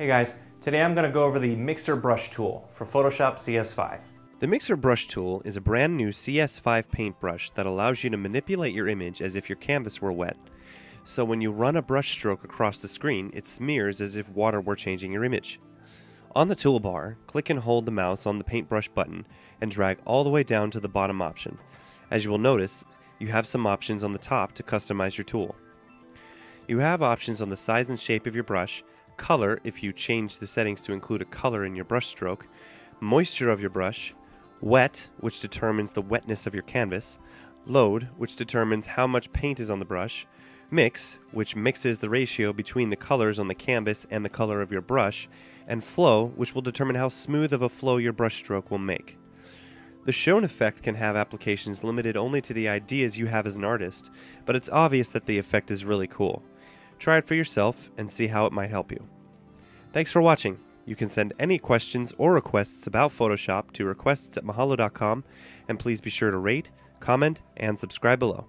Hey guys, today I'm going to go over the Mixer Brush Tool for Photoshop CS5. The Mixer Brush Tool is a brand new CS5 paintbrush that allows you to manipulate your image as if your canvas were wet. So when you run a brush stroke across the screen, it smears as if water were changing your image. On the toolbar, click and hold the mouse on the paintbrush button and drag all the way down to the bottom option. As you will notice, you have some options on the top to customize your tool. You have options on the size and shape of your brush, color if you change the settings to include a color in your brush stroke, moisture of your brush, wet, which determines the wetness of your canvas, load, which determines how much paint is on the brush, mix, which mixes the ratio between the colors on the canvas and the color of your brush, and flow, which will determine how smooth of a flow your brush stroke will make. The shown effect can have applications limited only to the ideas you have as an artist, but it's obvious that the effect is really cool. Try it for yourself and see how it might help you. Thanks for watching. You can send any questions or requests about Photoshop to requests@mahalo.com, and please be sure to rate, comment, and subscribe below.